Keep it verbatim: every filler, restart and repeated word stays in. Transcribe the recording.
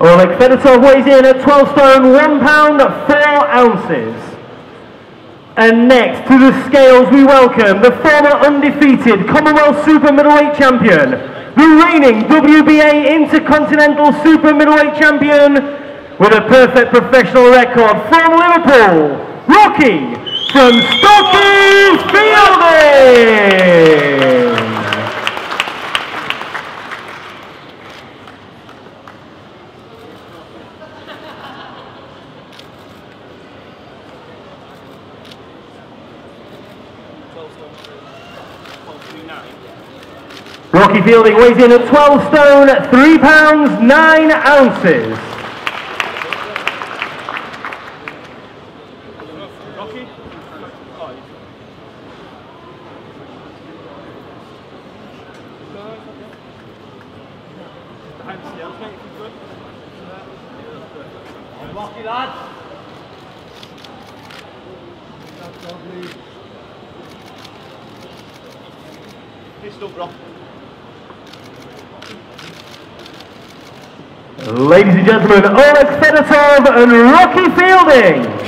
Oleg Fedotov weighs in at twelve stone, one pound, four ounces. And next to the scales we welcome the former undefeated Commonwealth Super Middleweight Champion, the reigning W B A Intercontinental Super Middleweight Champion with a perfect professional record from Liverpool, Rocky from Rocky Fielding! Rocky Fielding weighs in at twelve stone, three pounds, nine ounces. Rocky, lads. That's lovely. Pistol, bro. Ladies and gentlemen, Oleg Fedotov and Rocky Fielding.